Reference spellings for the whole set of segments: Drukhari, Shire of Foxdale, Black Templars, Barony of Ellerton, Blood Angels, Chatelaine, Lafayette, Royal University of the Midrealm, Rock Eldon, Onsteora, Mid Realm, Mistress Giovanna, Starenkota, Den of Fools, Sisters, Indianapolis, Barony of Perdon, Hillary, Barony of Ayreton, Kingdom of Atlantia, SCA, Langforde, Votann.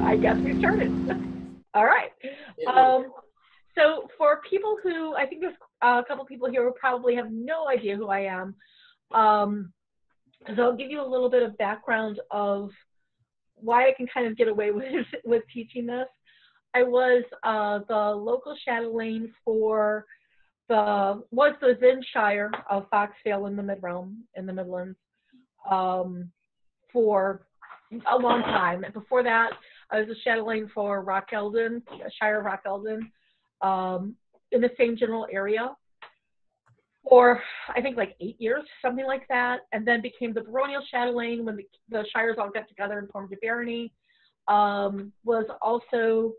I guess we started. All right. So for people who, I think there's a couple people here who probably have no idea who I am. So I'll give you a little bit of background of why I can kind of get away with teaching this. I was the local chatelaine for was the then Shire of Foxdale in the Mid Realm, in the Midlands, for a long time. And before that, I was a chatelaine for Rock Eldon, Shire of Rock Eldon, in the same general area for I think like 8 years, something like that, and then became the baronial chatelaine when the shires all got together and formed a barony. Was also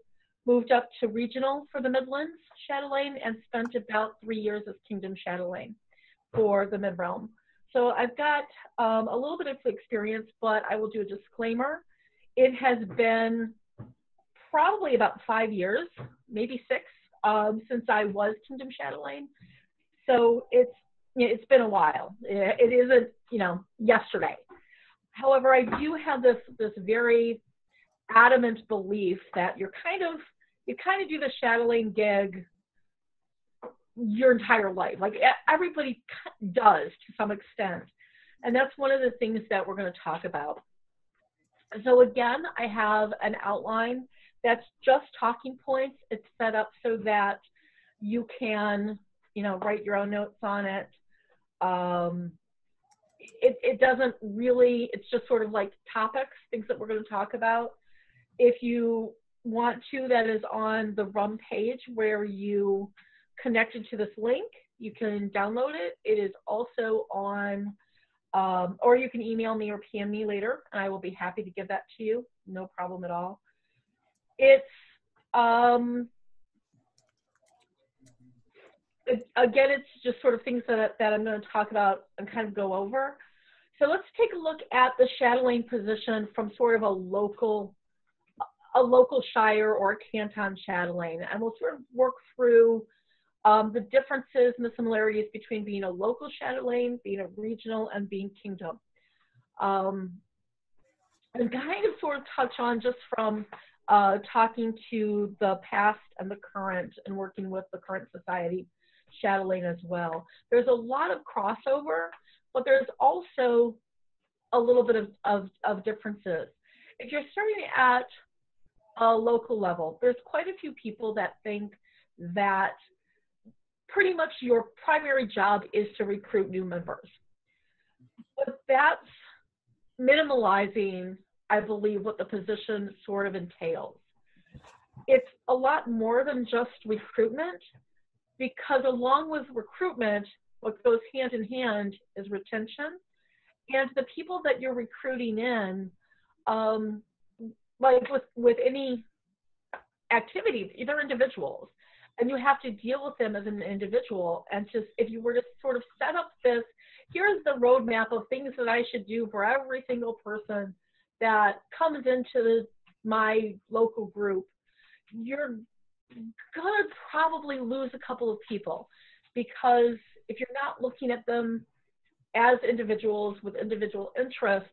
moved up to regional for the Midlands chatelaine and spent about 3 years as kingdom chatelaine for the Midrealm. So I've got a little bit of experience, but I will do a disclaimer. It has been probably about 5 years, maybe six, since I was kingdom chatelaine. So it's been a while. It isn't, you know, yesterday. However, I do have this very adamant belief that you kind of do the chatelaine gig your entire life. Like everybody does to some extent. And that's one of the things that we're going to talk about. So again, I have an outline that's just talking points. It's set up so that you can, you know, write your own notes on it. It doesn't really, it's just sort of like topics, things that we're going to talk about. If you want to, that is on the RUM page where you connected to this link. You can download it. It is also on, or you can email me or PM me later, and I will be happy to give that to you. No problem at all. It's, again, it's just sort of things that I'm going to talk about and kind of go over. So let's take a look at the chatelaine position from sort of a local shire or a canton chatelaine, and we'll sort of work through the differences and the similarities between being a local chatelaine, being a regional, and being kingdom. And kind of sort of touch on just from talking to the past and the current and working with the current society chatelaine as well. There's a lot of crossover, but there's also a little bit of differences. If you're starting at a local level, there's quite a few people that think that pretty much your primary job is to recruit new members. But that's minimalizing, I believe, what the position sort of entails. It's a lot more than just recruitment, because along with recruitment, what goes hand in hand is retention. And the people that you're recruiting in, like with any activity, they're individuals, and you have to deal with them as an individual. And just, if you were to sort of set up this, here's the roadmap of things that I should do for every single person that comes into my local group, you're gonna probably lose a couple of people, because if you're not looking at them as individuals with individual interests,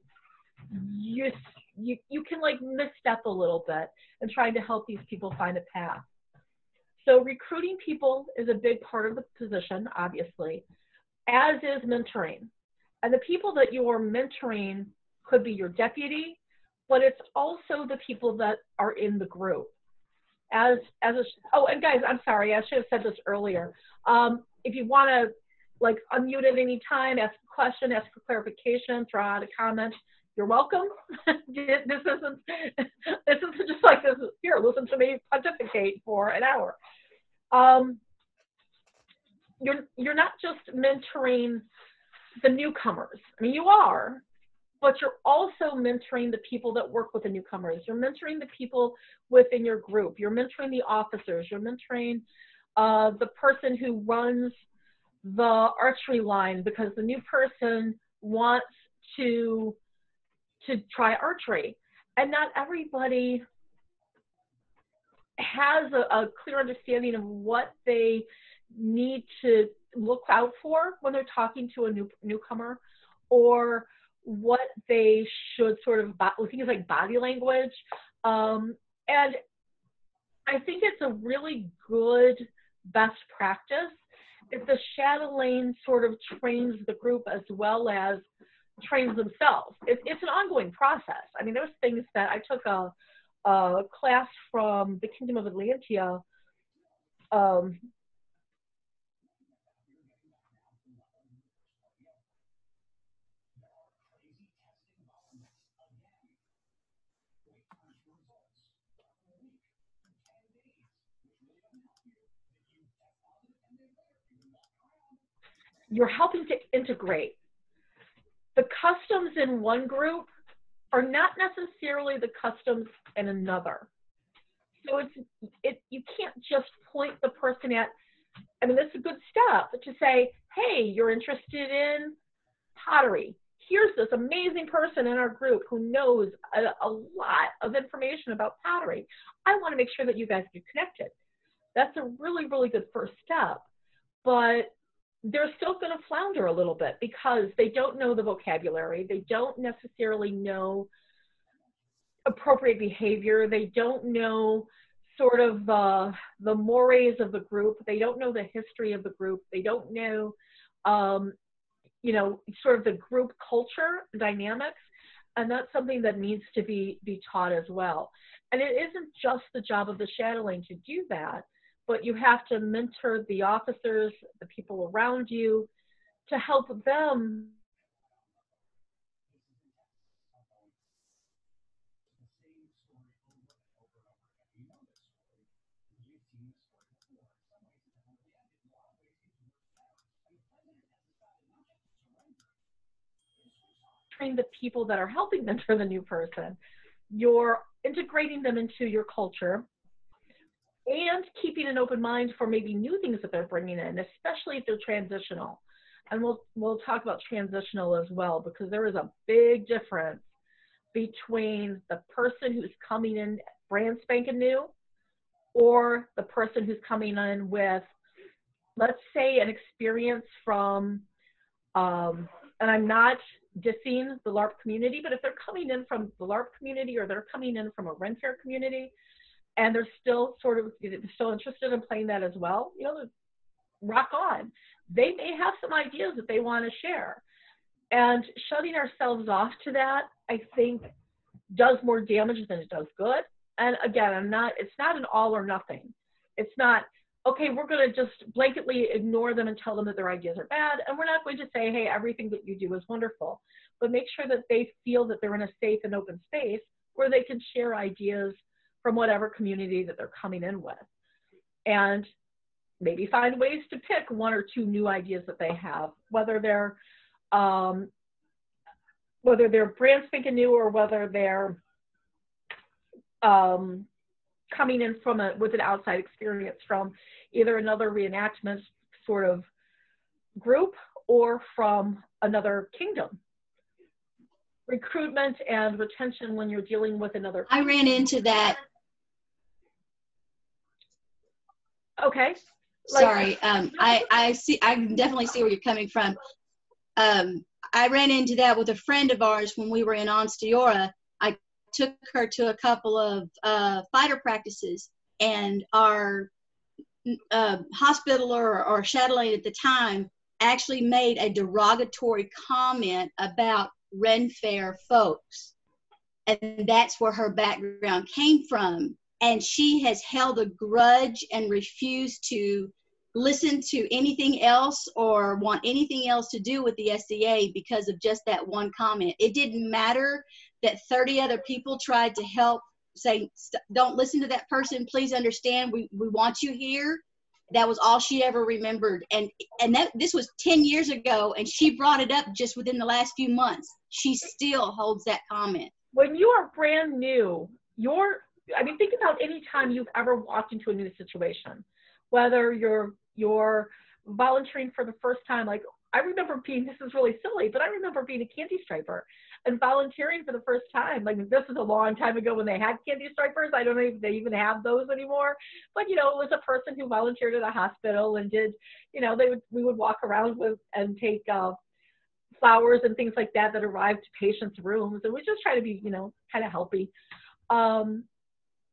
you can like misstep a little bit in trying to help these people find a path. So recruiting people is a big part of the position, obviously, as is mentoring. And the people that you are mentoring could be your deputy, but it's also the people that are in the group. Oh, and guys, I'm sorry, I should have said this earlier. If you want to like unmute at any time, ask a question, ask for clarification, throw out a comment, you're welcome. This isn't just like this. Here, listen to me pontificate for an hour. You're not just mentoring the newcomers. I mean, you are, but you're also mentoring the people that work with the newcomers. You're mentoring the people within your group. You're mentoring the officers. You're mentoring the person who runs the archery line because the new person wants to try archery. And not everybody has a clear understanding of what they need to look out for when they're talking to a newcomer, or what they should sort of, things like body language. And I think it's a really good best practice if the Chatelaine sort of trains the group as well as trains themselves. It's an ongoing process. I mean, there's things that I took a class from the Kingdom of Atlantia, you're helping to integrate. The customs in one group are not necessarily the customs in another. So you can't just point the person at, I mean, that's a good step to say, hey, you're interested in pottery. Here's this amazing person in our group who knows a lot of information about pottery. I want to make sure that you guys get connected. That's a really, really good first step. But they're still going to flounder a little bit because they don't know the vocabulary. They don't necessarily know appropriate behavior. They don't know sort of the mores of the group. They don't know the history of the group. They don't know, you know, sort of the group culture dynamics. And that's something that needs to be taught as well. And it isn't just the job of the Chatelaine to do that, but you have to mentor the officers, the people around you, to help them. Train the people that are helping mentor the new person. You're integrating them into your culture, and keeping an open mind for maybe new things that they're bringing in, especially if they're transitional. And we'll talk about transitional as well, because there is a big difference between the person who's coming in brand spanking new or the person who's coming in with, let's say, an experience from, and I'm not dissing the LARP community, but if they're coming in from the LARP community or they're coming in from a Ren Faire community, and they're still sort of still interested in playing that as well, you know, rock on. They may have some ideas that they want to share. And shutting ourselves off to that, I think, does more damage than it does good. And again, it's not an all or nothing. It's not, okay, we're going to just blanketly ignore them and tell them that their ideas are bad. And we're not going to say, hey, everything that you do is wonderful. But make sure that they feel that they're in a safe and open space where they can share ideas from whatever community that they're coming in with, and maybe find ways to pick one or two new ideas that they have, whether they're brand spanking new or whether they're coming in from with an outside experience from either another reenactment sort of group or from another kingdom. Recruitment and retention when you're dealing with another kingdom. I ran into that. Okay. Sorry, I see. I can definitely see where you're coming from. I ran into that with a friend of ours when we were in Onsteora. I took her to a couple of fighter practices, and our hospitaler or chatelaine at the time actually made a derogatory comment about Ren Faire folks, and that's where her background came from. And she has held a grudge and refused to listen to anything else or want anything else to do with the SCA because of just that one comment. It didn't matter that 30 other people tried to help say, don't listen to that person, please understand, we want you here. That was all she ever remembered. And that this was 10 years ago, and she brought it up just within the last few months. She still holds that comment. When you are brand new, I mean, think about any time you've ever walked into a new situation, whether you're volunteering for the first time. Like, I remember being, this is really silly, but I remember being a candy striper. and volunteering for the first time. Like, this is a long time ago when they had candy stripers. I don't know if they even have those anymore. But, you know, it was a person who volunteered at a hospital and did, you know, we would walk around with and take flowers and things like that that arrived to patients' rooms. And we just try to be, you know, kind of helpy.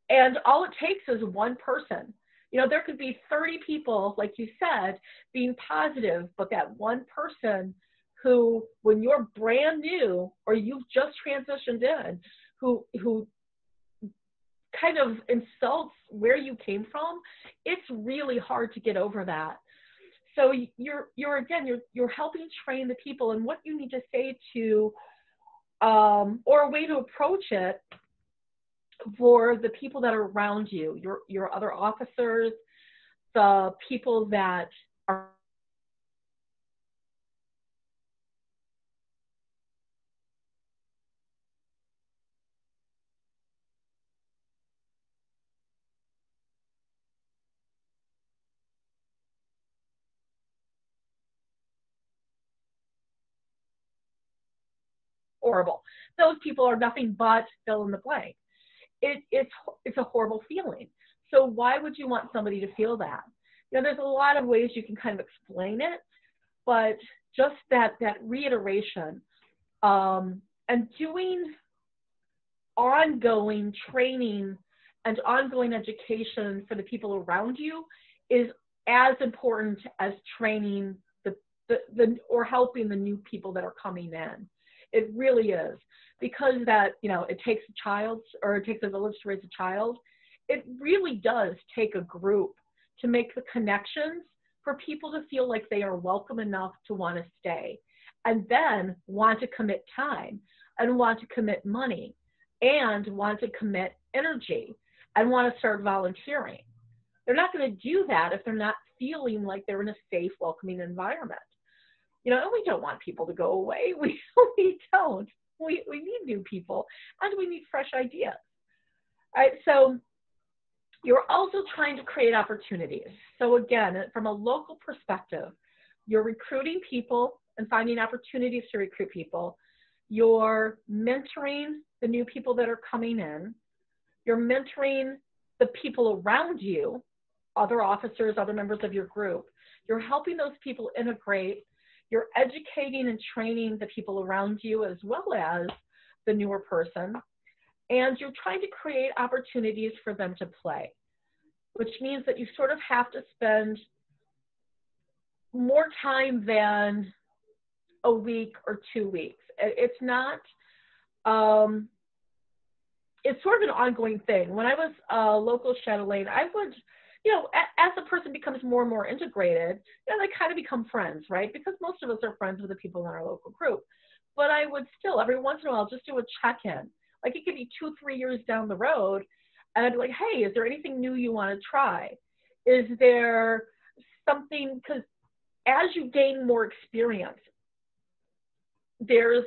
And all it takes is one person. You know, there could be 30 people, like you said, being positive, but that one person who, when you're brand new or you've just transitioned in, who kind of insults where you came from, it's really hard to get over that. So you're helping train the people and what you need to say to, or a way to approach it for the people that are around you, your other officers, the people that are horrible. Those people are nothing but fill in the blank. It's a horrible feeling. So why would you want somebody to feel that? You know, there's a lot of ways you can kind of explain it, but just that reiteration and doing ongoing training and ongoing education for the people around you is as important as training the or helping the new people that are coming in. It really is, because that, you know, it takes a child or it takes a village to raise a child. It really does take a group to make the connections for people to feel like they are welcome enough to want to stay and then want to commit time and want to commit money and want to commit energy and want to start volunteering. They're not going to do that if they're not feeling like they're in a safe, welcoming environment. You know, and we don't want people to go away. We don't. We need new people, and we need fresh ideas. All right, so you're also trying to create opportunities. So again, from a local perspective, you're recruiting people and finding opportunities to recruit people. You're mentoring the new people that are coming in. You're mentoring the people around you, other officers, other members of your group. You're helping those people integrate. You're educating and training the people around you as well as the newer person. And you're trying to create opportunities for them to play, which means that you sort of have to spend more time than a week or 2 weeks. It's not, it's sort of an ongoing thing. When I was a local Chatelaine, I would, you know, as a person becomes more and more integrated, you know, they kind of become friends, right? Because most of us are friends with the people in our local group. But I would still, every once in a while, just do a check-in. Like, it could be 2 or 3 years down the road, and I'd be like, hey, is there anything new you want to try? Is there something, because as you gain more experience, you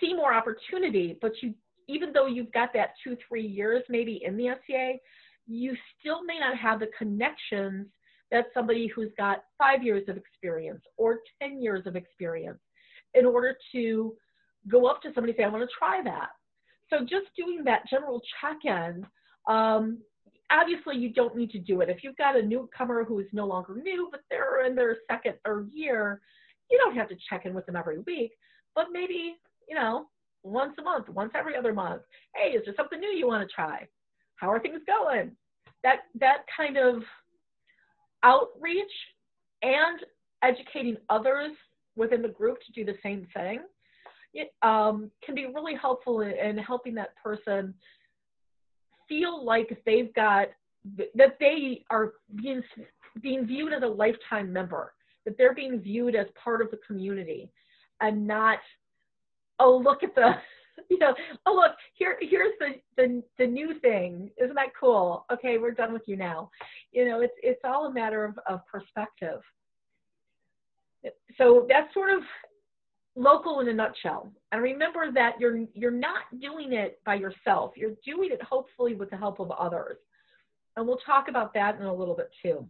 see more opportunity, but even though you've got that 2 or 3 years maybe in the SCA, you still may not have the connections that somebody who's got 5 years of experience or 10 years of experience in order to go up to somebody and say, I want to try that. So just doing that general check-in, obviously you don't need to do it. If you've got a newcomer who is no longer new, but they're in their 2nd, 3rd year, you don't have to check in with them every week, but maybe, you know, once a month, once every other month. Hey, is there something new you want to try? How are things going? That kind of outreach and educating others within the group to do the same thing, can be really helpful in helping that person feel like that they are being viewed as a lifetime member, that they're being viewed as part of the community and not, oh, look at the, you know, oh, look, here's the new thing. Isn't that cool? Okay, we're done with you now. You know, it's all a matter of perspective. So that's sort of local in a nutshell. And remember that you're not doing it by yourself. You're doing it hopefully with the help of others. And we'll talk about that in a little bit too.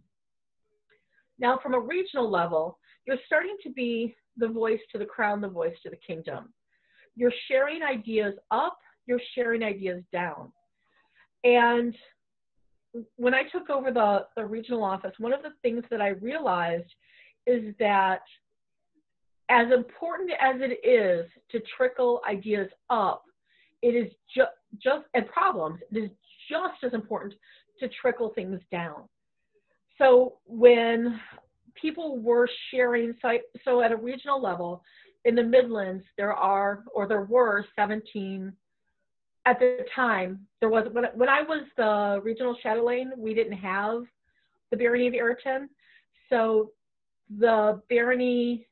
Now, from a regional level, you're starting to be the voice to the crown, the voice to the kingdom. you're sharing ideas up, you're sharing ideas down. And when I took over the regional office, one of the things that I realized is that as important as it is to trickle ideas up, it is just and problems, it is just as important to trickle things down. So when people were sharing, so at a regional level, in the Midlands, there were 17, at the time, there was, when I was the regional shadow lane, we didn't have the Barony of Ayreton. So the barony,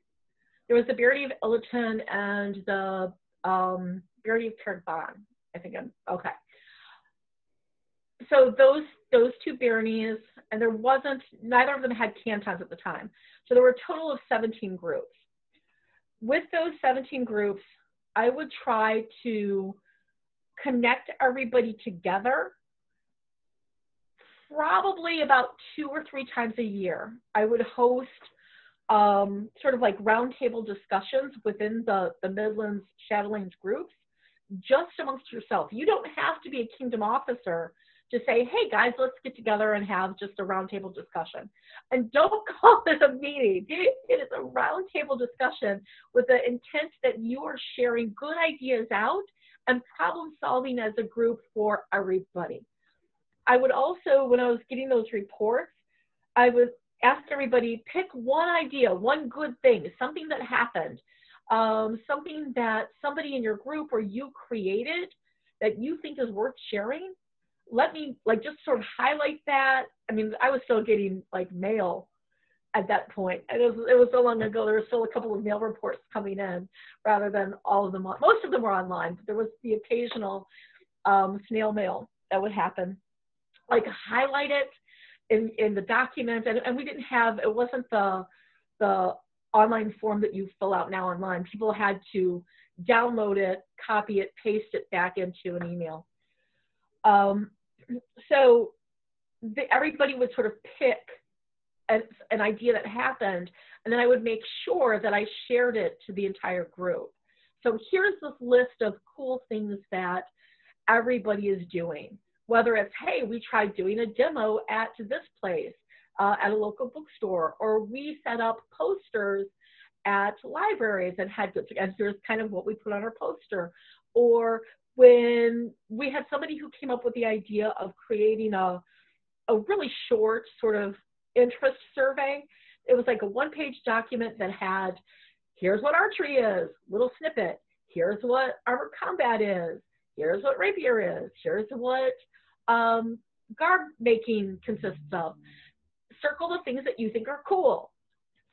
there was the Barony of Ellerton and the Barony of Perdon, I think I'm, okay. So those two baronies, and there wasn't, neither of them had cantons at the time. So there were a total of 17 groups. With those 17 groups, I would try to connect everybody together. Probably about 2 or 3 times a year, I would host sort of like roundtable discussions within the Midlands Shadow Lanes groups, just amongst yourself. You don't have to be a Kingdom officer to say, hey guys, let's get together and have just a roundtable discussion. And don't call this a meeting. It is a roundtable discussion with the intent that you are sharing good ideas out and problem solving as a group for everybody. I would also, when I was getting those reports, I would ask everybody, pick one idea, one good thing, something that happened, something that somebody in your group or you created that you think is worth sharing. Let me like just sort of highlight that. I mean, I was still getting like mail at that point. And it was so long ago, there were still a couple of mail reports coming in rather than all of them. Most of them were online, but there was the occasional snail mail that would happen. Like highlight it in the document. And we didn't have, it wasn't the online form that you fill out now online. People had to download it, copy it, paste it back into an email. So everybody would sort of pick an idea that happened, and then I would make sure that I shared it to the entire group. So here's this list of cool things that everybody is doing, whether it's, hey, we tried doing a demo at this place, at a local bookstore, or we set up posters at libraries and had good success. Here's kind of what we put on our poster. Or when we had somebody who came up with the idea of creating a really short sort of interest survey. It was like a one-page document that had, here's what archery is, little snippet, here's what armored combat is, here's what rapier is, here's what garb making consists of. Circle the things that you think are cool.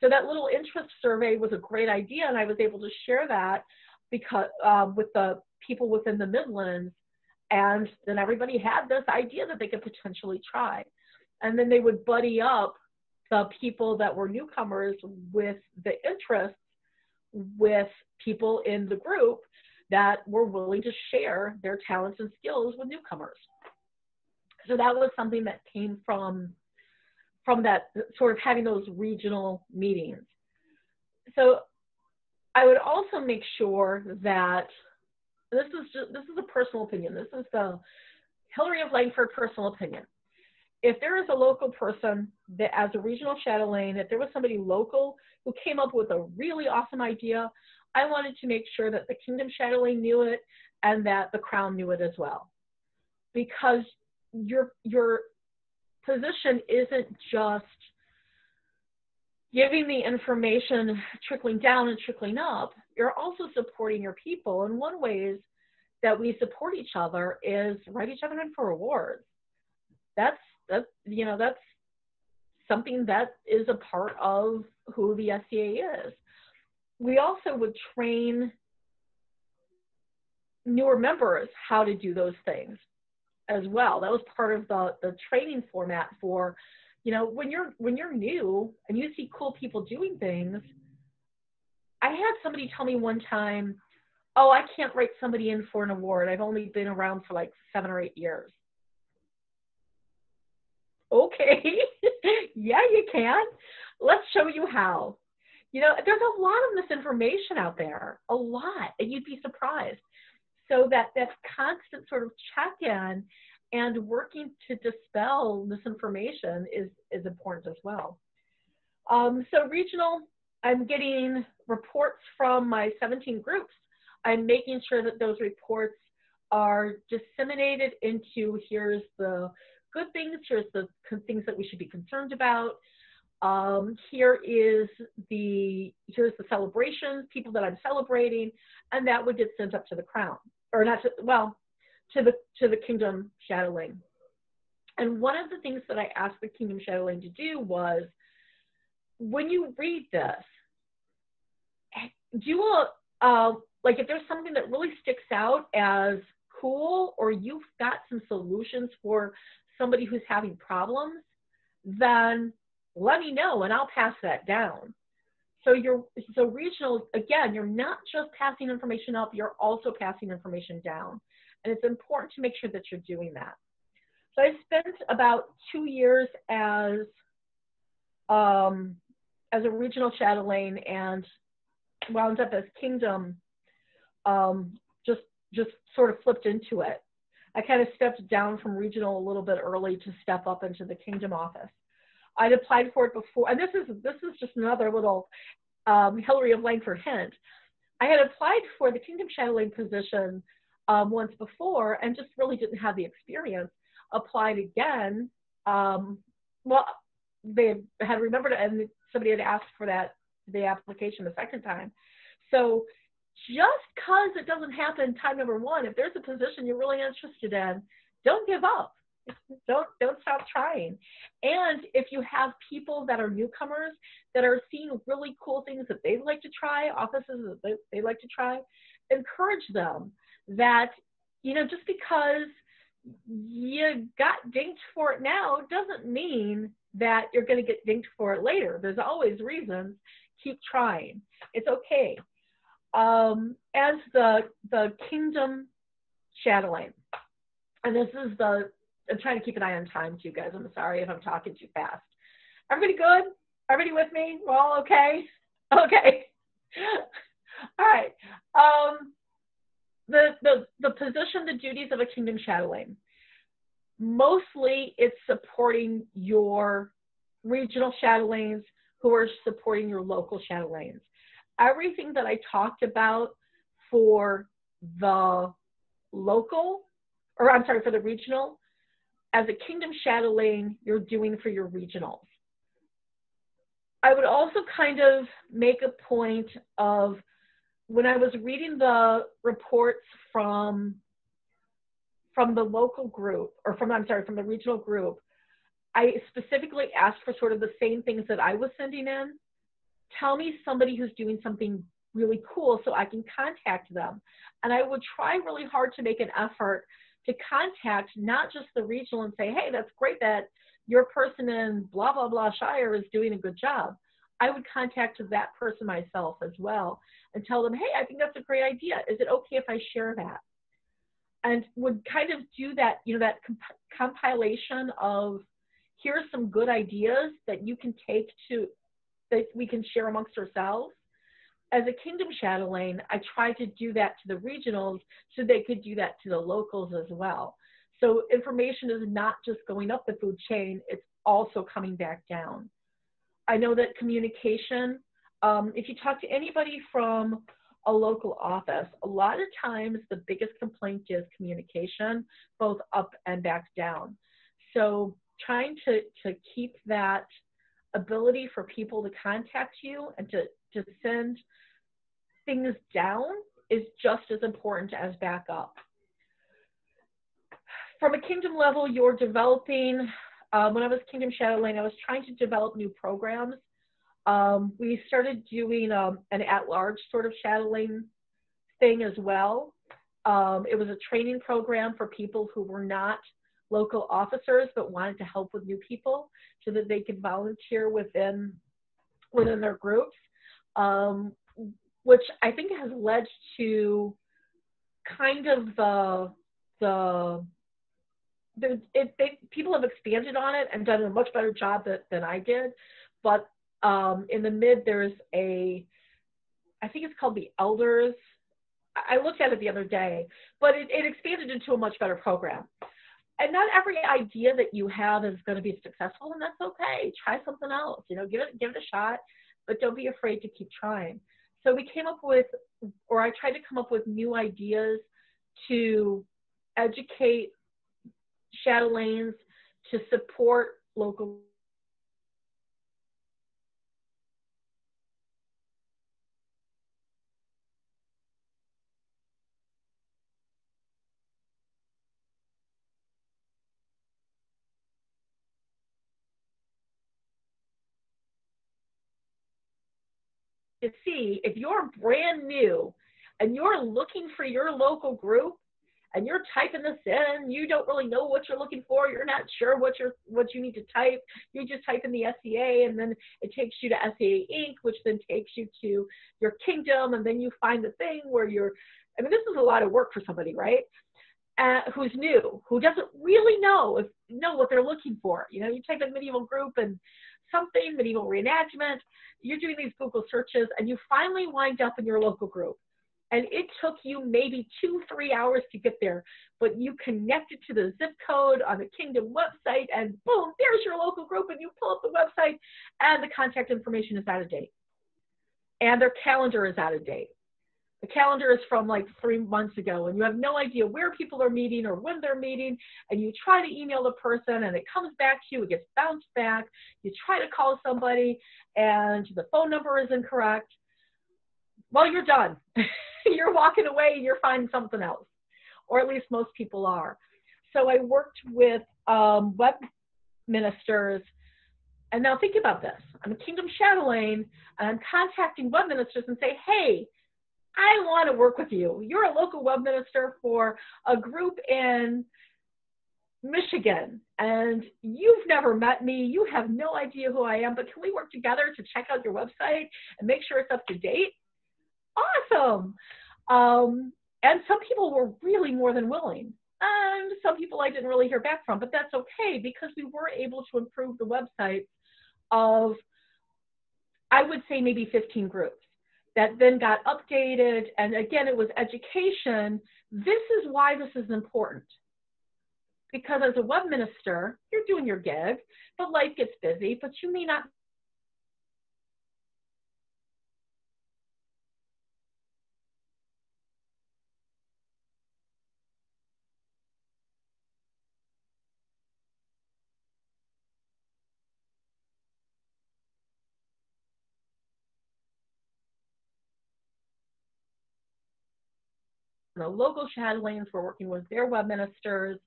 So that little interest survey was a great idea, and I was able to share that because with the people within the Midlands, and then everybody had this idea that they could potentially try. And then they would buddy up the people that were newcomers with the interests with people in the group that were willing to share their talents and skills with newcomers. So that was something that came from that sort of having those regional meetings. So I would also make sure that, this is a personal opinion, this is the Hillary of Langforde personal opinion. If there is a local person that as a regional shadow lane, if there was somebody local who came up with a really awesome idea, I wanted to make sure that the Kingdom shadow lane knew it and that the Crown knew it as well. Because your position isn't just giving the information trickling down and trickling up, you're also supporting your people. And one ways that we support each other is write each other in for awards. That's something that is a part of who the SCA is. We also would train newer members how to do those things as well. That was part of the training format for, you know, when you're new and you see cool people doing things. I had somebody tell me one time, oh, I can't write somebody in for an award. I've only been around for like 7 or 8 years. Okay, yeah, you can. Let's show you how. You know, there's a lot of misinformation out there, a lot, and you'd be surprised. So that constant sort of check-in and working to dispel misinformation is important as well. So regional, I'm getting reports from my 17 groups. I'm making sure that those reports are disseminated into, here's the good things, here's the things that we should be concerned about. Here's the celebrations, people that I'm celebrating, and that would get sent up to the crown, or not to, well, to the Kingdom Shadowling. And one of the things that I asked the Kingdom Shadowling to do was, when you read this, do a like if there's something that really sticks out as cool, or you've got some solutions for somebody who's having problems, then let me know and I'll pass that down. So regional, again, you're not just passing information up, you're also passing information down. And it's important to make sure that you're doing that. So I spent about 2 years as a regional chatelaine and wound up as Kingdom, just sort of flipped into it. I kind of stepped down from regional a little bit early to step up into the Kingdom office. I'd applied for it before, and this is just another little Hillary of Langforde hint. I had applied for the Kingdom Chatelaine position once before and just really didn't have the experience. Applied again. Well, they had remembered it, and somebody had asked for that, the application, the second time. So just because it doesn't happen time number one, if there's a position you're really interested in, don't give up. Don't stop trying. And if you have people that are newcomers that are seeing really cool things that they'd like to try, offices that they like to try, encourage them that, you know, just because you got dinged for it now doesn't mean that you're going to get dinged for it later. There's always reasons. Keep trying. It's okay. As the Kingdom Chatelaine, and this is the, I'm trying to keep an eye on time too, guys. I'm sorry if I'm talking too fast. Everybody good? Everybody with me? We're all okay? Okay. All right. The position, the duties of a Kingdom Chatelaine. Mostly it's supporting your regional chatelaines who are supporting your local chatelaines. Everything that I talked about for the local, or I'm sorry, for the regional, as a Kingdom Chatelaine, you're doing for your regionals. I would also kind of make a point of, when I was reading the reports from the local group, or from the regional group, I specifically asked for sort of the same things that I was sending in. Tell me somebody who's doing something really cool so I can contact them. And I would try really hard to make an effort to contact not just the regional and say, hey, that's great that your person in blah, blah, blah Shire is doing a good job. I would contact that person myself as well and tell them, hey, I think that's a great idea. Is it okay if I share that? And would kind of do that, you know, that compilation of, here's some good ideas that you can take to, that we can share amongst ourselves. As a Kingdom Chatelaine, I try to do that to the regionals so they could do that to the locals as well. So information is not just going up the food chain, it's also coming back down. I know that communication, if you talk to anybody from a local office, a lot of times the biggest complaint is communication, both up and back down. So trying to keep that ability for people to contact you and to send things down is just as important as back up. From a Kingdom level, you're developing, when I was Kingdom Chatelaine, I was trying to develop new programs. We started doing an at-large sort of Chatelaine thing as well. It was a training program for people who were not local officers but wanted to help with new people so that they could volunteer within their groups. Which I think has led to kind of people have expanded on it and done a much better job than I did, but In the mid, there's a, I think it's called the Elders. I looked at it the other day, but it expanded into a much better program. And not every idea that you have is going to be successful, and that's okay. Try something else, you know, give it a shot, but don't be afraid to keep trying. So we came up with, or I tried to come up with new ideas to educate Shadowlands, to support local to see if you're brand new and you're looking for your local group and you're typing this in, you don't really know what you're looking for, you're not sure what you need to type, you just type in the SCA and then it takes you to SCA Inc., which then takes you to your kingdom, and then you find the thing where you're, I mean, this is a lot of work for somebody, right? Who's new, who doesn't really know what they're looking for. You know, you type in medieval group and something, medieval reenactment, you're doing these Google searches and you finally wind up in your local group. And it took you maybe 2-3 hours to get there, but you connected to the zip code on the Kingdom website and boom, there's your local group, and you pull up the website and the contact information is out of date. And their calendar is out of date. The calendar is from like 3 months ago, and you have no idea where people are meeting or when they're meeting, and you try to email the person and it comes back to you, it gets bounced back. You try to call somebody and the phone number is incorrect. Well, you're done. You're walking away and you're finding something else, or at least most people are. So I worked with web ministers. And now think about this. I'm a Kingdom Shadowlane, and I'm contacting web ministers and say, hey, I want to work with you. You're a local web minister for a group in Michigan, and you've never met me. You have no idea who I am, but can we work together to check out your website and make sure it's up to date? Awesome. And some people were really more than willing. And some people I didn't really hear back from, but that's okay, because we were able to improve the website of, I would say, maybe 15 groups. That then got updated, and again, it was education. This is why this is important, because as a web minister, you're doing your gig, but life gets busy, but you may not the local Shadowlands we're working with their web ministers,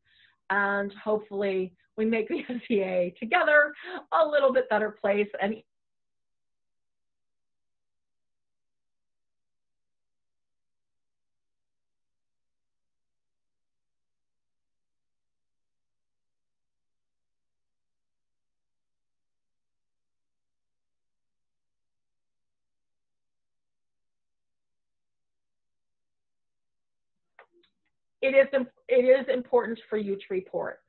and hopefully we make the SCA together a little bit better place. And it is important for you to report.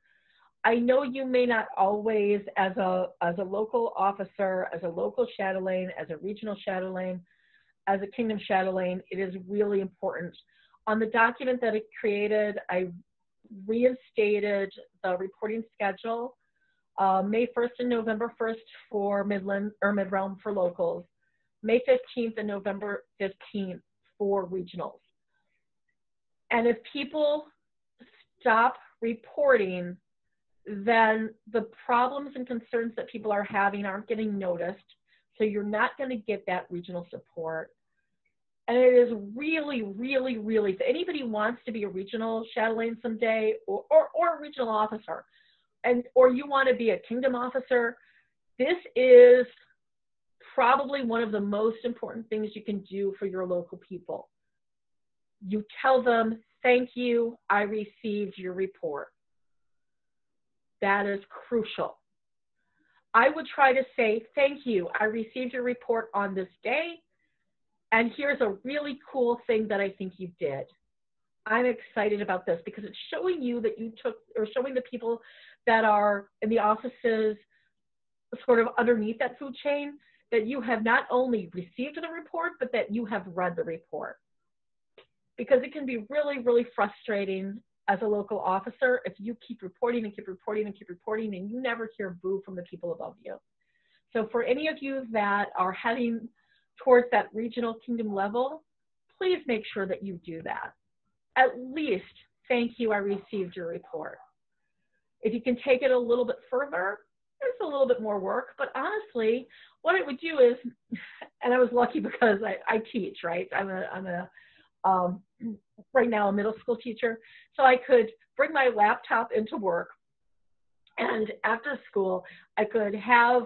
I know you may not always, as a local officer, as a local Shadowlane, as a regional Shadowlane, as a Kingdom Shadowlane, it is really important. On the document that I created, I reinstated the reporting schedule, May 1st and November 1st for Midland or Mid-Realm for locals, May 15th and November 15th for regionals. And if people stop reporting, then the problems and concerns that people are having aren't getting noticed. So you're not going to get that regional support. And it is really, really, really, if anybody wants to be a regional Shadowlane someday, or a regional officer, and or you want to be a Kingdom officer, this is probably one of the most important things you can do for your local people. You tell them, thank you, I received your report. That is crucial. I would try to say, thank you, I received your report on this day, and here's a really cool thing that I think you did. I'm excited about this, because it's showing you that you took, or showing the people that are in the offices sort of underneath that food chain, that you have not only received the report, but that you have read the report. Because it can be really, really frustrating as a local officer if you keep reporting and keep reporting and keep reporting and you never hear boo from the people above you. So for any of you that are heading towards that regional kingdom level, please make sure that you do that. At least, thank you, I received your report. If you can take it a little bit further, it's a little bit more work, but honestly, what it would do is, and I was lucky because I teach, right? I'm right now a middle school teacher, so I could bring my laptop into work, and after school, I could have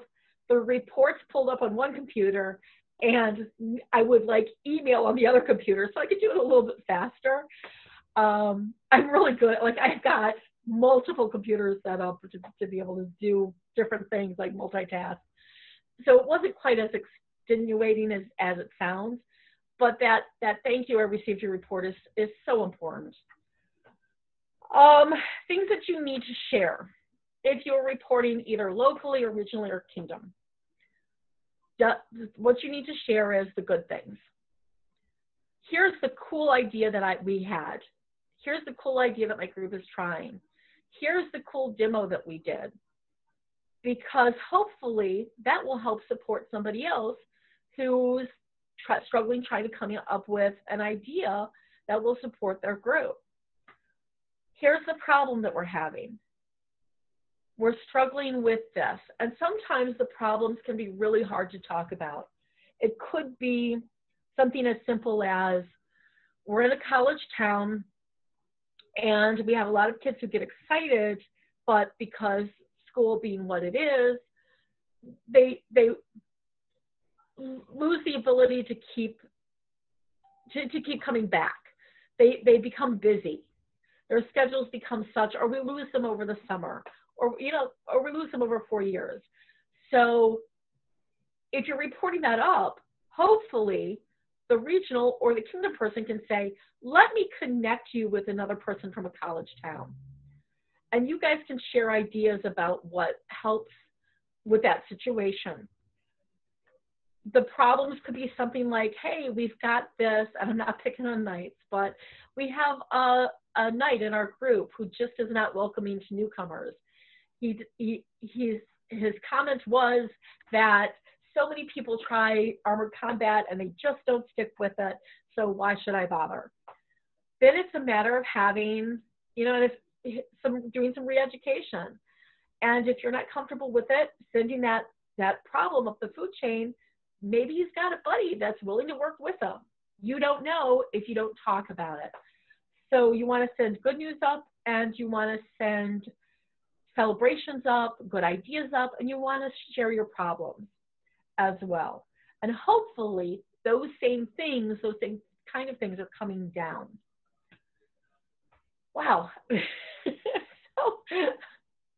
the reports pulled up on one computer, and I would like email on the other computer, so I could do it a little bit faster. I'm really good, like I've got multiple computers set up to be able to do different things like multitask. So it wasn't quite as extenuating as it sounds, but that thank you, I received your report is so important. Things that you need to share if you're reporting either locally, regionally, or kingdom. What you need to share is the good things. Here's the cool idea that we had. Here's the cool idea that my group is trying. Here's the cool demo that we did. Because hopefully that will help support somebody else who's struggling, trying to come up with an idea that will support their group. Here's the problem that we're having. We're struggling with this. And sometimes the problems can be really hard to talk about. It could be something as simple as we're in a college town and we have a lot of kids who get excited, but because school being what it is, they lose the ability to keep coming back. They become busy. Their schedules become such, or we lose them over the summer, or we lose them over 4 years. So if you're reporting that up, hopefully the regional or the kingdom person can say, let me connect you with another person from a college town. And you guys can share ideas about what helps with that situation. The problems could be something like, hey, we've got this, and I'm not picking on knights, but we have a knight in our group who just is not welcoming to newcomers. His comment was that so many people try armored combat and they just don't stick with it, so why should I bother? Then it's a matter of having, doing some re-education. And if you're not comfortable with it, sending that problem up the food chain, maybe he's got a buddy that's willing to work with him. You don't know if you don't talk about it. So you want to send good news up, and you want to send celebrations up, good ideas up, and you want to share your problems as well. And hopefully those same kind of things are coming down. Wow. So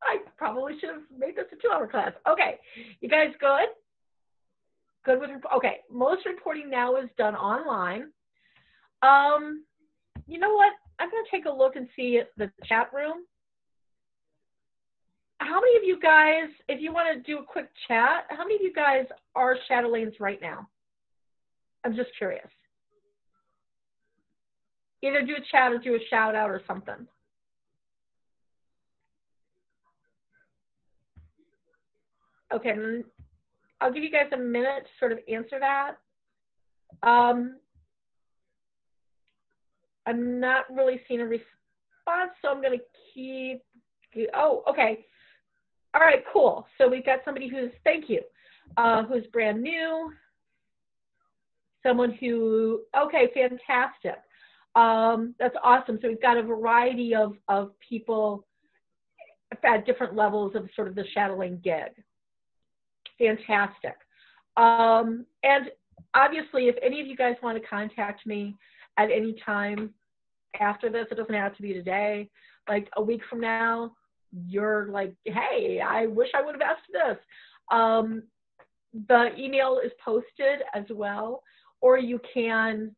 I probably should have made this a 2-hour class. Okay, you guys good? Good with, okay, most reporting now is done online. You know what? I'm gonna take a look and see the chat room. How many of you guys, if you want to do a quick chat, how many of you guys are Shadowlands right now? I'm just curious. Either do a chat or do a shout out or something. Okay, I'll give you guys a minute to sort of answer that. I'm not really seeing a response, so I'm going to keep, oh, okay. All right, cool. So we've got somebody who's, thank you, who's brand new. Someone who, okay, fantastic. That's awesome. So we've got a variety of people at different levels of sort of the shadowing gig. Fantastic. And obviously, if any of you guys want to contact me at any time after this, it doesn't have to be today, like a week from now, you're like, hey, I wish I would have asked this. The email is posted as well, or you can.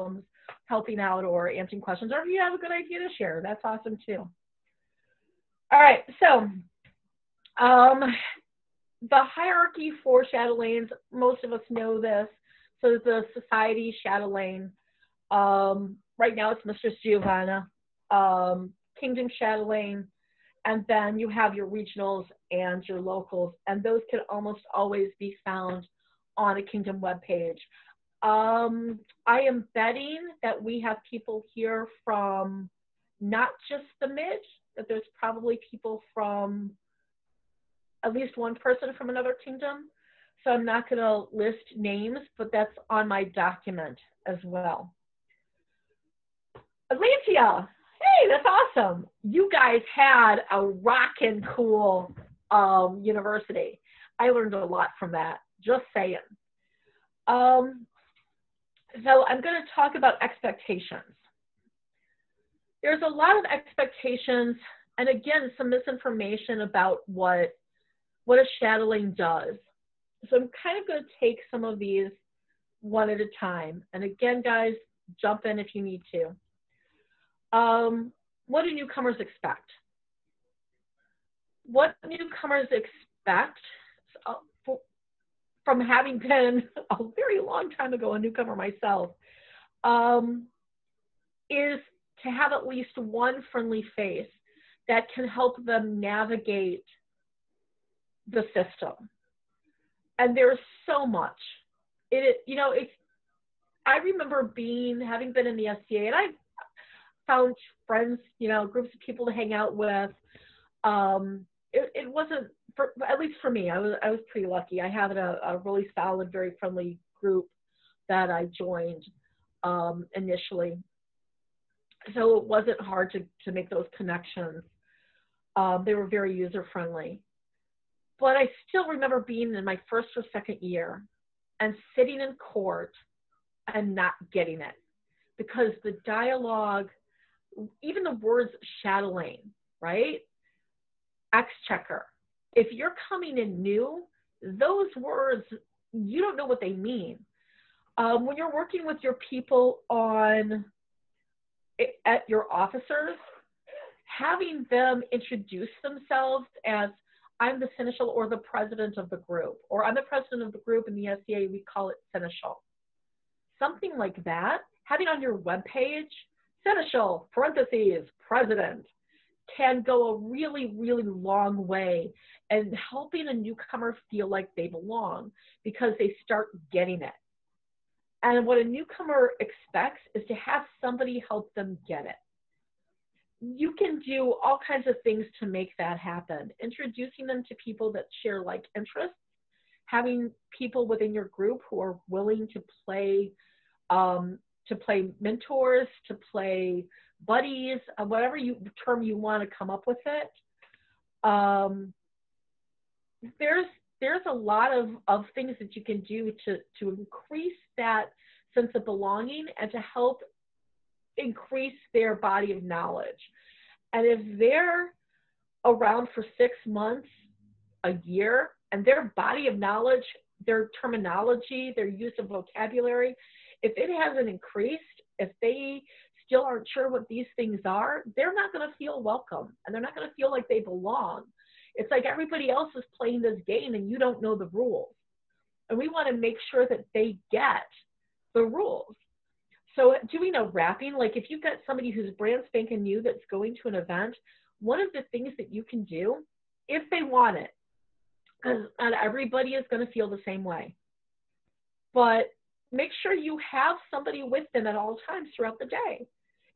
problems, helping out or answering questions, or if you have a good idea to share, that's awesome too. All right, so the hierarchy for Shadowlands, most of us know this. So the Society Shadowlane, right now it's Mistress Giovanna, Kingdom Shadowlane, and then you have your regionals and your locals, and those can almost always be found on a Kingdom webpage. I am betting that we have people here from not just the Mid, that there's probably people from at least one person from another kingdom. So I'm not going to list names, but that's on my document as well. Atlantia, hey, that's awesome. You guys had a rockin' cool university. I learned a lot from that, just saying. So I'm going to talk about expectations. There's a lot of expectations, and again, some misinformation about what a shadowlane does. So I'm kind of going to take some of these one at a time. And again, guys, jump in if you need to. What do newcomers expect? What newcomers expect from having been a very long time ago a newcomer myself is to have at least one friendly face that can help them navigate the system. And there's so much. I remember having been in the SCA, and I found friends, groups of people to hang out with. It wasn't, at least for me, I was pretty lucky. I had a really solid, very friendly group that I joined initially. So it wasn't hard to make those connections. They were very user-friendly. But I still remember being in my first or second year and sitting in court and not getting it, because the dialogue, even the words shadowlane, right? Exchequer. If you're coming in new, those words, you don't know what they mean. When you're working with your people at your officers, having them introduce themselves as, I'm the seneschal or the president of the group, or I'm the president of the group in the SCA, we call it seneschal. Something like that, having on your webpage, seneschal, parentheses, president, can go a really, really long way in helping a newcomer feel like they belong, because they start getting it. And what a newcomer expects is to have somebody help them get it. You can do all kinds of things to make that happen. Introducing them to people that share like interests, having people within your group who are willing to play mentors, to play buddies, whatever term you want to come up with it. There's a lot of things that you can do to increase that sense of belonging and to help increase their body of knowledge. And if they're around for 6 months, a year, and their body of knowledge, their terminology, their use of vocabulary, if it hasn't increased, if they still aren't sure what these things are, they're not going to feel welcome, and they're not going to feel like they belong. It's like everybody else is playing this game and you don't know the rules. And we want to make sure that they get the rules. So doing a wrapping, like if you've got somebody who's brand spanking new that's going to an event, one of the things that you can do, if they want it, because not everybody is going to feel the same way, but make sure you have somebody with them at all times throughout the day.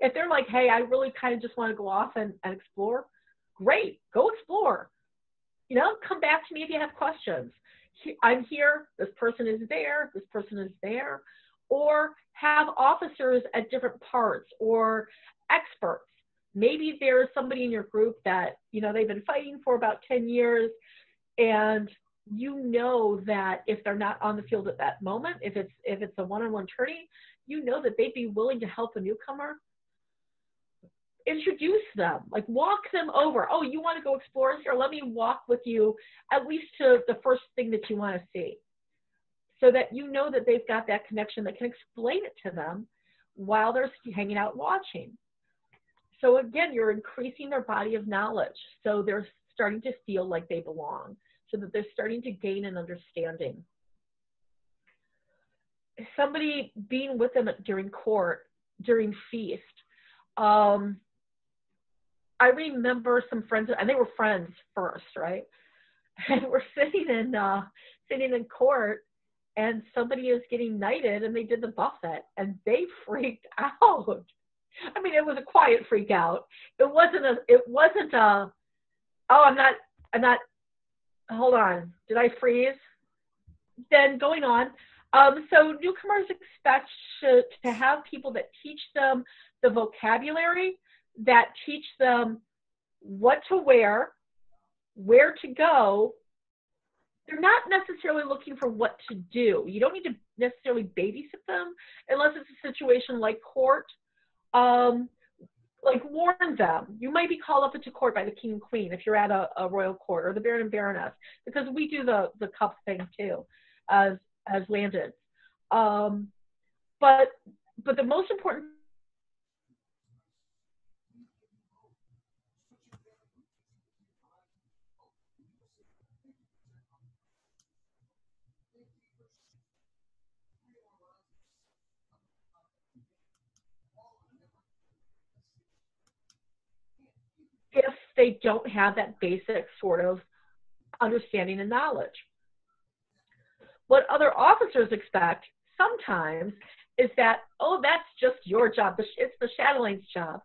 If they're like, hey, I really kind of just want to go off and explore, great, go explore. Come back to me if you have questions. I'm here, this person is there, this person is there. Or have officers at different parts, or experts. Maybe there's somebody in your group that, they've been fighting for about 10 years, and that if they're not on the field at that moment, if it's a one-on-one tourney, that they'd be willing to help a newcomer. Introduce them, like walk them over. Oh, you want to go explore here? Let me walk with you at least to the first thing that you want to see. So that that they've got that connection that can explain it to them while they're hanging out watching. So again, you're increasing their body of knowledge. So they're starting to feel like they belong, so that they're starting to gain an understanding. Somebody being with them during court, during feast. I remember some friends, and they were friends first, right? And we're sitting in court, and somebody is getting knighted, and they did the buffet, and they freaked out. I mean, it was a quiet freak out. It wasn't a, oh, I'm not, hold on, did I freeze? Then going on. So newcomers expect to have people that teach them the vocabulary, that teach them what to wear, where to go. They're not necessarily looking for what to do. You don't need to necessarily babysit them unless it's a situation like court. Like warn them. You might be called up into court by the king and queen if you're at a royal court, or the baron and baroness, because we do the cup thing too as landed. But the most important if they don't have that basic sort of understanding and knowledge. What other officers expect sometimes is that, oh, that's just your job. It's the Chatelain's job.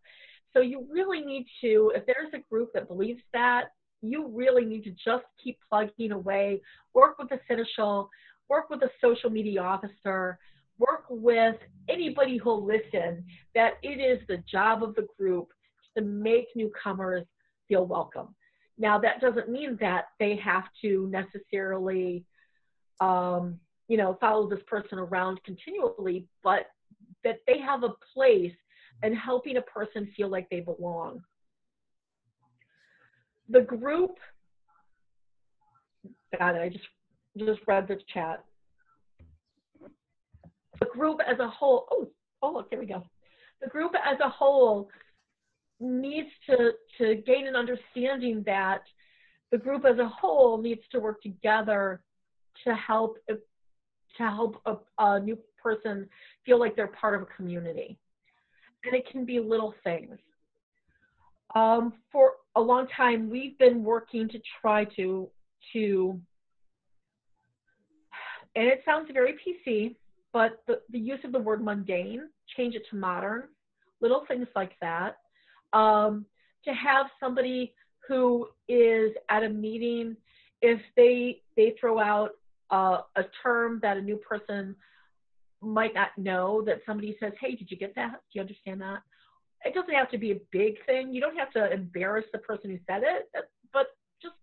So you really need to, if there's a group that believes that, you really need to just keep plugging away, work with the Seneschal, work with the social media officer, work with anybody who'll listen, that it is the job of the group to make newcomers feel welcome. Now, that doesn't mean that they have to necessarily you know, follow this person around continually, but that they have a place in helping a person feel like they belong. The group, got it, I just read the chat. The group as a whole, oh look, there we go. The group as a whole needs to gain an understanding that the group as a whole needs to work together to help a new person feel like they're part of a community. And it can be little things. For a long time, we've been working to try to, and it sounds very PC, but the use of the word mundane, change it to modern, little things like that. To have somebody who is at a meeting, if they throw out a term that a new person might not know, that somebody says, hey, did you get that? Do you understand that? It doesn't have to be a big thing. You don't have to embarrass the person who said it, but just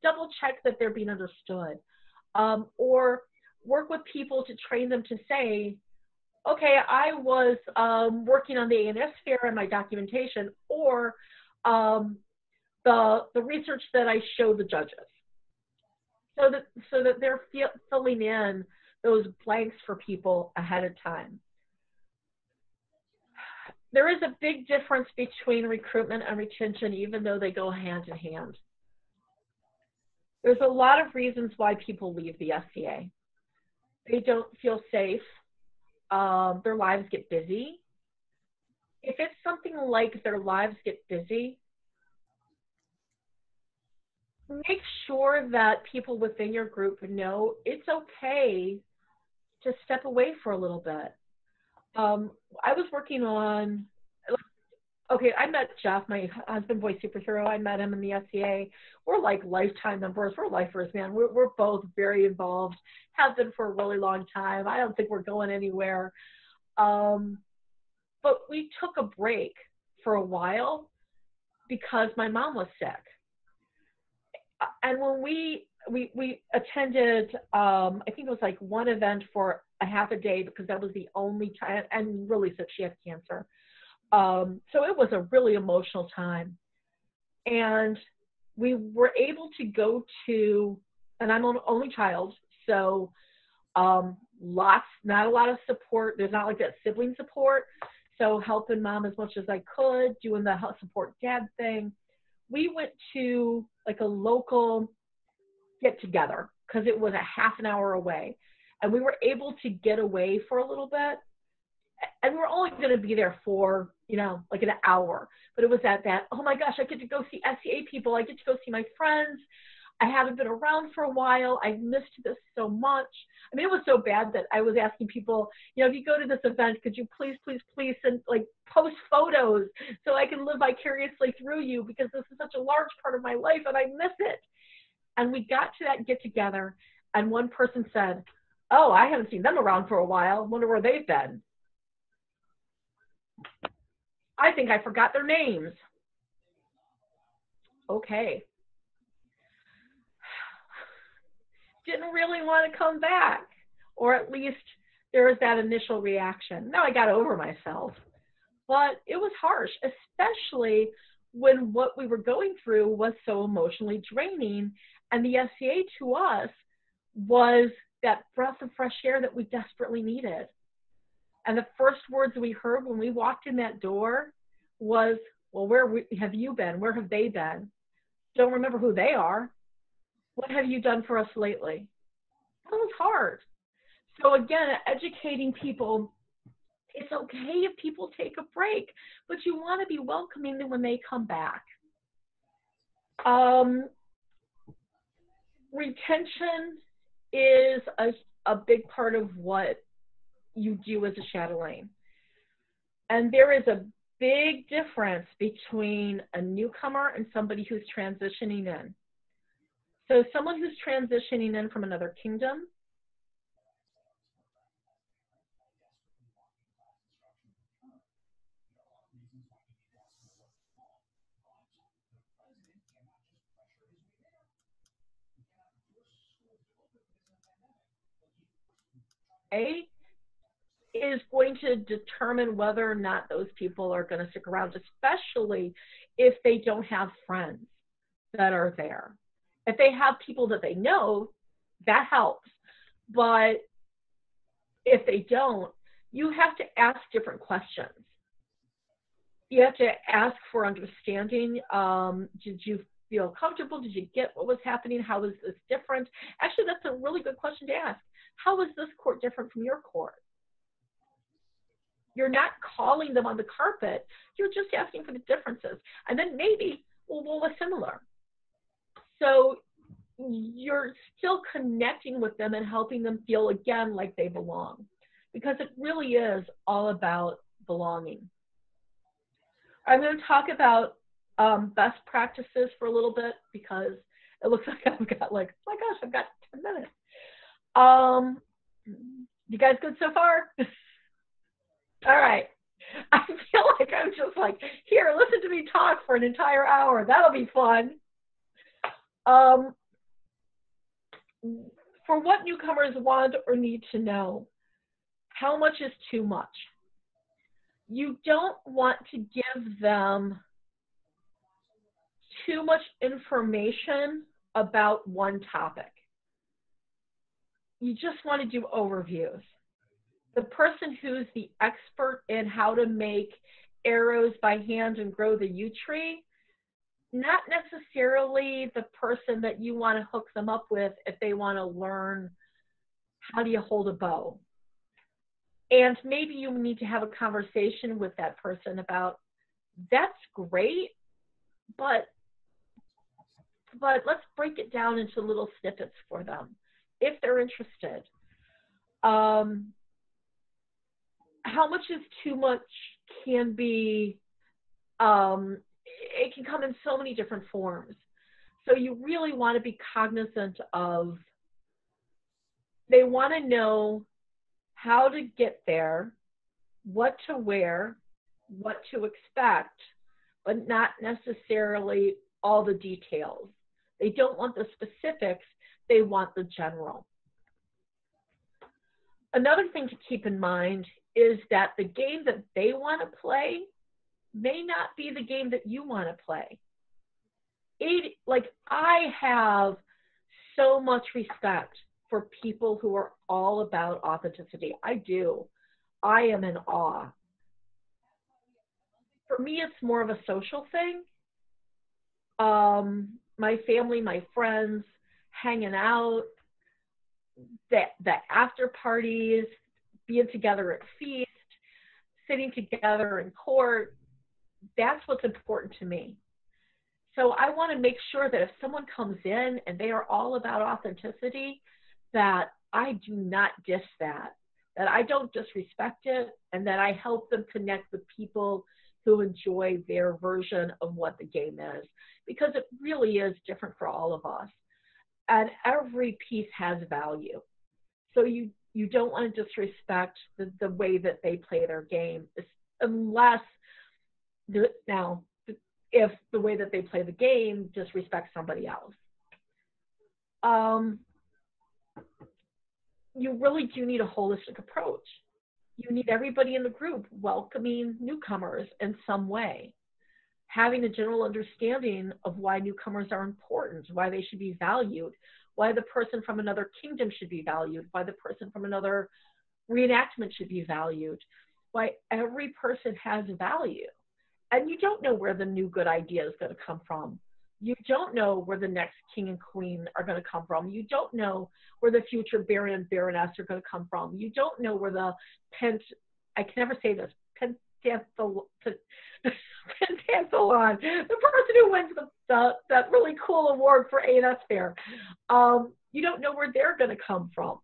double check that they're being understood. Or work with people to train them to say, okay, I was working on the ANS fair and my documentation, or the research that I showed the judges. So that they're filling in those blanks for people ahead of time. There is a big difference between recruitment and retention, even though they go hand in hand. There's a lot of reasons why people leave the SCA. They don't feel safe. Their lives get busy. If it's something like their lives get busy, make sure that people within your group know it's okay to step away for a little bit. I was working on, okay, I met Jeff, my husband, boy superhero. I met him in the SCA. We're like lifetime members. We're lifers, man. We're both very involved, have been for a really long time. I don't think we're going anywhere. But we took a break for a while because my mom was sick. And when we attended, I think it was like one event for a half a day, because that was the only time, and really sick, she had cancer. So it was a really emotional time. And we were able to go to, and I'm an only child, so not a lot of support. There's not like that sibling support. So helping mom as much as I could, doing the help support dad thing. We went to like a local get together because it was a half an hour away. And we were able to get away for a little bit. And we were only going to be there for, you know, like an hour. But it was at that, oh my gosh, I get to go see SCA people. I get to go see my friends. I haven't been around for a while. I missed this so much. I mean, it was so bad that I was asking people, you know, if you go to this event, could you please, please, please send, like, post photos so I can live vicariously through you, because this is such a large part of my life and I miss it. And we got to that get together and one person said, oh, I haven't seen them around for a while. Wonder where they've been. I think I forgot their names. Okay. Didn't really want to come back, or at least there was that initial reaction. Now I got over myself, but it was harsh, especially when what we were going through was so emotionally draining, and the SCA to us was that breath of fresh air that we desperately needed. And the first words we heard when we walked in that door was, well, where have you been? Where have they been? Don't remember who they are. What have you done for us lately? That was hard. So again, educating people, it's okay if people take a break, but you want to be welcoming them when they come back. Retention is a big part of what you do as a chatelaine. And there is a big difference between a newcomer and somebody who's transitioning in. So someone who's transitioning in from another kingdom, A, is going to determine whether or not those people are going to stick around, especially if they don't have friends that are there. If they have people that they know, that helps. But if they don't, you have to ask different questions. You have to ask for understanding. Did you feel comfortable? Did you get what was happening? How is this different? Actually, that's a really good question to ask. How is this court different from your court? You're not calling them on the carpet. You're just asking for the differences. And then maybe, well, what was similar? So you're still connecting with them and helping them feel again like they belong, because it really is all about belonging. I'm going to talk about best practices for a little bit, because it looks like I've got like, oh my gosh, I've got 10 minutes. You guys good so far? All right. I feel like I'm just like, here, listen to me talk for an entire hour. That'll be fun. For what newcomers want or need to know, how much is too much? You don't want to give them too much information about one topic. You just want to do overviews. The person who's the expert in how to make arrows by hand and grow the yew tree, not necessarily the person that you want to hook them up with if they want to learn how do you hold a bow. And maybe you need to have a conversation with that person about, that's great, but let's break it down into little snippets for them if they're interested. How much is too much can be, it can come in so many different forms. So you really want to be cognizant of, they want to know how to get there, what to wear, what to expect, but not necessarily all the details. They don't want the specifics, they want the general. Another thing to keep in mind is that the game that they want to play may not be the game that you want to play. Like, I have so much respect for people who are all about authenticity. I do. I am in awe. For me, it's more of a social thing. My family, my friends, hanging out, the after parties, being together at feast, sitting together in court. That's what's important to me. So I want to make sure that if someone comes in and they are all about authenticity, that I do not diss that I don't disrespect it, and that I help them connect with people who enjoy their version of what the game is, because it really is different for all of us. And every piece has value. So you don't want to disrespect the way that they play their game, unless, now, if the way that they play the game disrespects somebody else. You really do need a holistic approach. You need everybody in the group welcoming newcomers in some way, having a general understanding of why newcomers are important, why they should be valued, why the person from another kingdom should be valued, why the person from another reenactment should be valued, why every person has value. And you don't know where the new good idea is going to come from. You don't know where the next king and queen are going to come from. You don't know where the future baron and baroness are going to come from. You don't know where the pentathlon, the person who wins that really cool award for A&S Fair, you don't know where they're going to come from.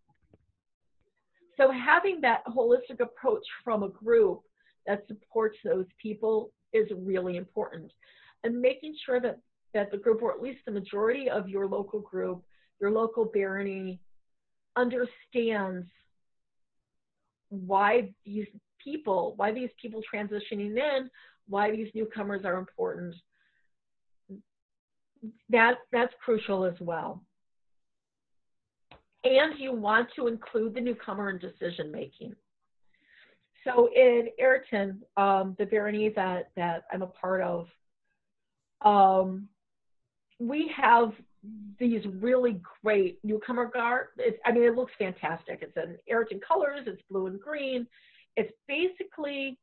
So having that holistic approach from a group that supports those people is really important. And making sure that the group, or at least the majority of your local group, your local barony, understands why these people transitioning in, why these newcomers are important. That's crucial as well. And you want to include the newcomer in decision-making. So in Ayreton, the barony that I'm a part of, we have these really great newcomer guard. It looks fantastic. It's in Ayreton colors. It's blue and green. It's basically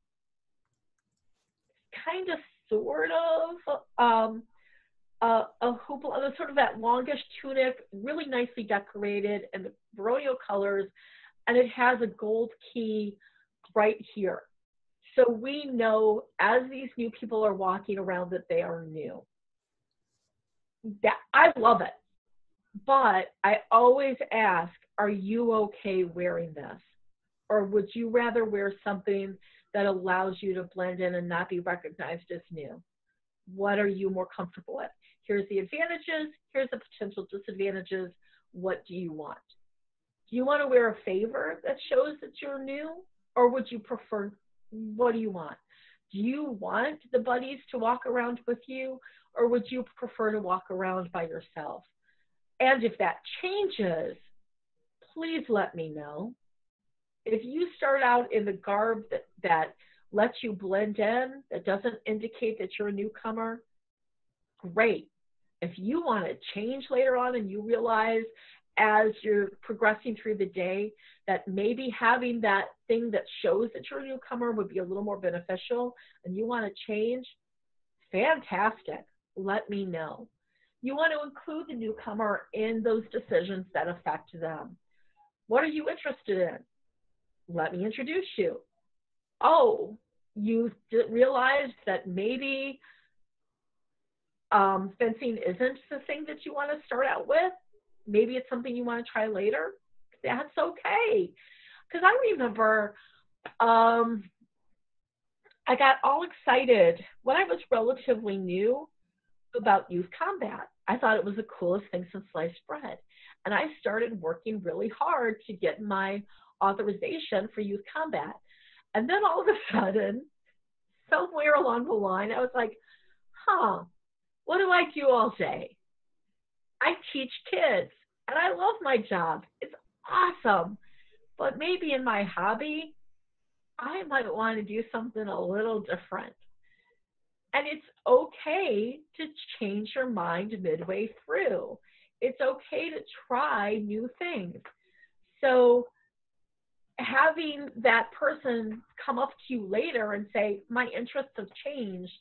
kind of sort of a hoopla, sort of that longish tunic, really nicely decorated in the baronial colors, and it has a gold key right here. So we know as these new people are walking around that they are new. I love it, but I always ask, are you okay wearing this? Or would you rather wear something that allows you to blend in and not be recognized as new? What are you more comfortable with? Here's the advantages, here's the potential disadvantages. What do you want? Do you want to wear a favor that shows that you're new? Or would you prefer, what do you want? Do you want the buddies to walk around with you, or would you prefer to walk around by yourself? And if that changes, please let me know. If you start out in the garb that lets you blend in, that doesn't indicate that you're a newcomer, great. If you want to change later on and you realize as you're progressing through the day that maybe having that thing that shows that you're a newcomer would be a little more beneficial and you want to change, fantastic. Let me know. You want to include the newcomer in those decisions that affect them. What are you interested in? Let me introduce you. Oh, you realized that maybe fencing isn't the thing that you want to start out with. Maybe it's something you want to try later. That's okay. Because I remember I got all excited when I was relatively new about youth combat. I thought it was the coolest thing since sliced bread. And I started working really hard to get my authorization for youth combat. And then all of a sudden, somewhere along the line, I was like, what do I do all day? I teach kids and I love my job. It's awesome. But maybe in my hobby, I might want to do something a little different. And it's okay to change your mind midway through. It's okay to try new things. So having that person come up to you later and say, my interests have changed,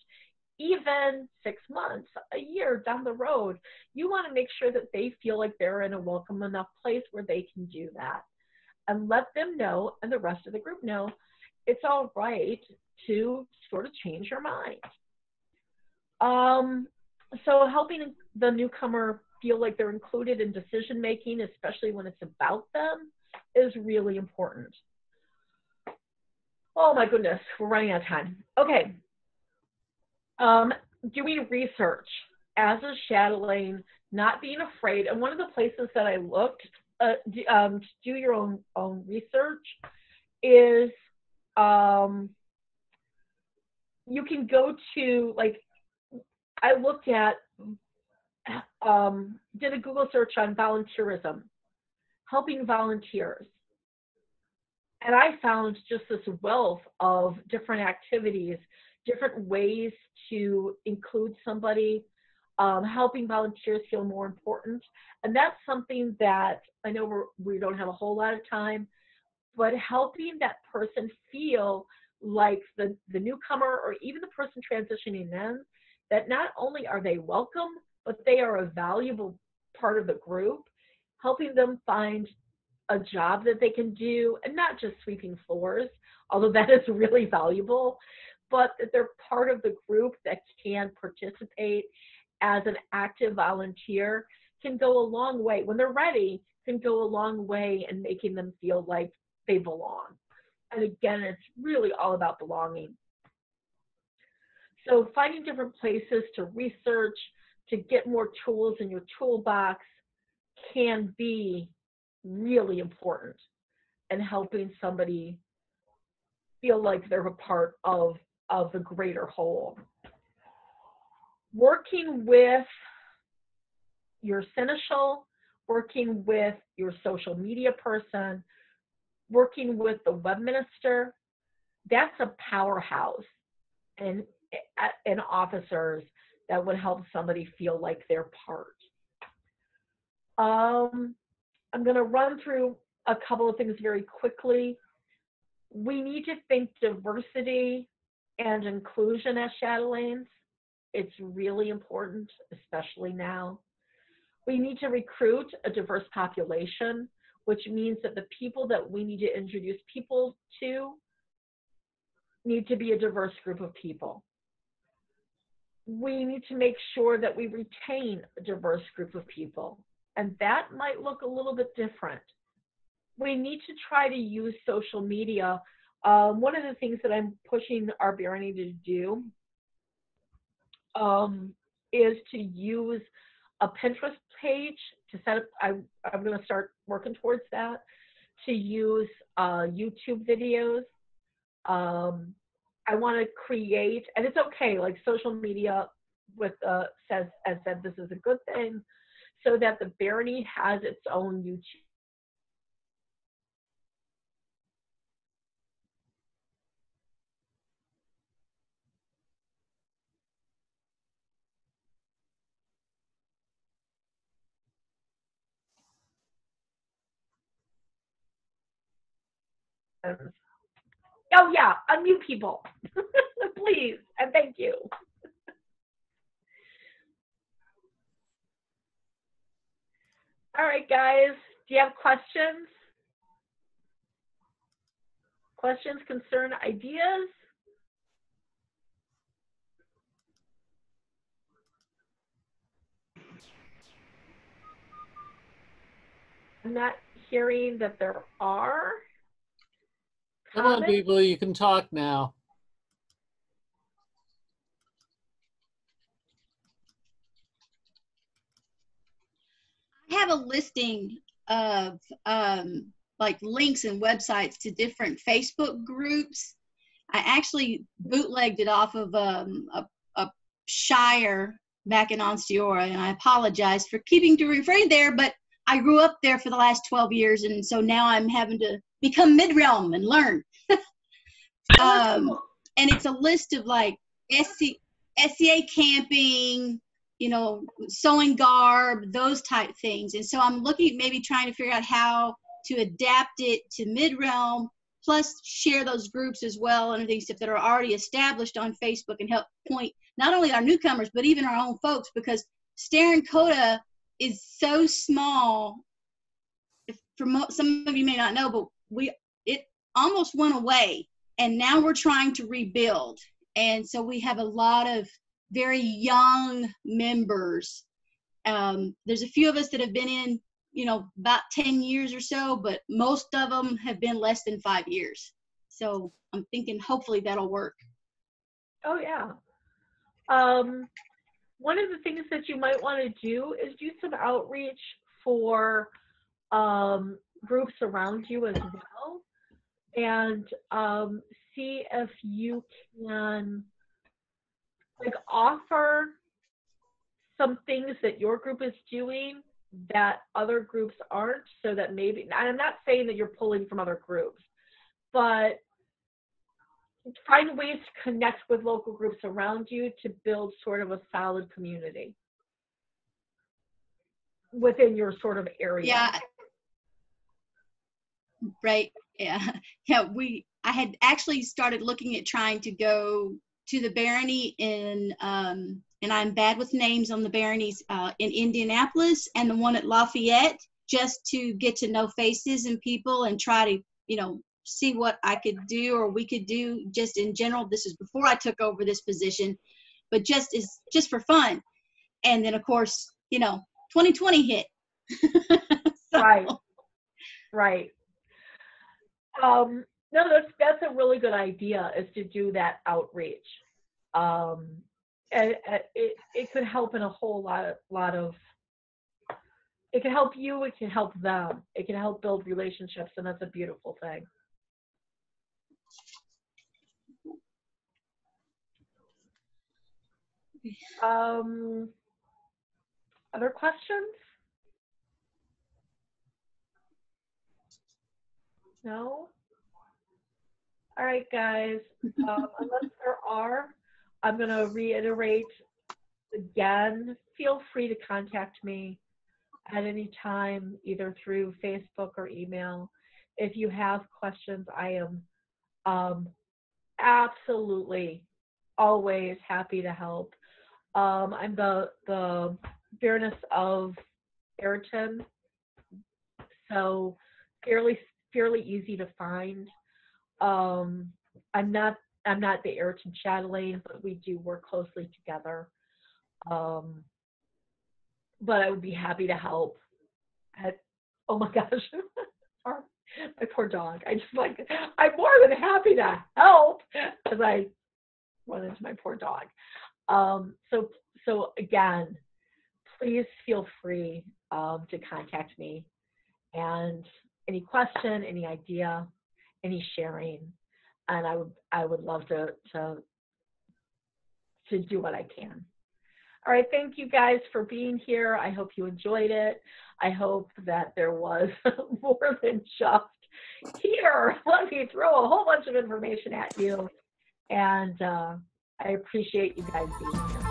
even 6 months, a year down the road, you want to make sure that they feel like they're in a welcome enough place where they can do that. And let them know, and the rest of the group know, it's all right to sort of change your mind. So helping the newcomer feel like they're included in decision making, especially when it's about them, is really important. Oh my goodness, we're running out of time. Okay. Doing research as a chatelaine, not being afraid. And one of the places that I looked to do your own research is you can go to, like, I looked at, did a Google search on volunteerism, helping volunteers. And I found just this wealth of different activities, different ways to include somebody, helping volunteers feel more important. And that's something that I know we don't have a whole lot of time, but helping that person feel like the newcomer or even the person transitioning in, that not only are they welcome, but they are a valuable part of the group, helping them find a job that they can do, and not just sweeping floors, although that is really valuable, but that they're part of the group that can participate as an active volunteer can go a long way. When they're ready, can go a long way in making them feel like they belong. And again, it's really all about belonging. So finding different places to research, to get more tools in your toolbox can be really important in helping somebody feel like they're a part of the greater whole. Working with your seneschal, working with your social media person, working with the webmaster, that's a powerhouse and officers that would help somebody feel like they're part. I'm going to run through a couple of things very quickly. We need to think diversity and inclusion as chatelaines. It's really important, especially now. We need to recruit a diverse population, which means that the people that we need to introduce people to need to be a diverse group of people. We need to make sure that we retain a diverse group of people, and that might look a little bit different. We need to try to use social media. One of the things that I'm pushing our barony to do is to use a Pinterest page to set up. I'm going to start working towards that, to use YouTube videos. I want to create, and it's okay, like social media with said this is a good thing, so that the barony has its own YouTube. Oh yeah, unmute people, please, and thank you. All right, guys, do you have questions? Questions, concern, ideas? I'm not hearing that there are. Come on, people, you can talk now. I have a listing of like links and websites to different Facebook groups. I actually bootlegged it off of a Shire back in Onsteora, and I apologize for keeping to refrain there, but I grew up there for the last 12 years, and so now I'm having to become Mid Realm and learn. And it's a list of like SCA camping, you know, sewing garb, those type things. And so I'm looking at maybe trying to figure out how to adapt it to Mid-Realm, plus share those groups as well and things that are already established on Facebook and help point not only our newcomers, but even our own folks, because Starenkota is so small. For some of you may not know, but it almost went away, and now we're trying to rebuild. And so we have a lot of very young members. There's a few of us that have been in, you know, about 10 years or so, but most of them have been less than 5 years. So I'm thinking hopefully that'll work. Oh, yeah. One of the things that you might want to do is do some outreach for groups around you as well, and see if you can offer some things that your group is doing that other groups aren't, so that maybe, and I'm not saying that you're pulling from other groups, but find ways to connect with local groups around you to build sort of a solid community within your sort of area. Yeah. Right. Yeah. Yeah. I had actually started looking at trying to go to the barony in, and I'm bad with names on the baronies in Indianapolis and the one at Lafayette, just to get to know faces and people and try to, you know, see what I could do or we could do just in general. This is before I took over this position, but just for fun. And then of course, you know, 2020 hit. So. Right. Right. No, that's a really good idea, is to do that outreach. And it could help in a whole lot of, it can help you, it can help them, it can help build relationships, and that's a beautiful thing. Other questions? No? All right, guys, unless there are, I'm going to reiterate again, feel free to contact me at any time, either through Facebook or email. If you have questions, I am absolutely always happy to help. I'm the Baroness of Ayreton, so fairly easy to find. I'm not the Ayreton chatelaine, but we do work closely together. But I would be happy to help. Oh my gosh, my poor dog. I'm more than happy to help, as I run into my poor dog. So again, please feel free to contact me, and any question, any idea, any sharing, and I would love to do what I can. All right, thank you guys for being here. I hope you enjoyed it. I hope that there was more than just, here, let me throw a whole bunch of information at you. And I appreciate you guys being here.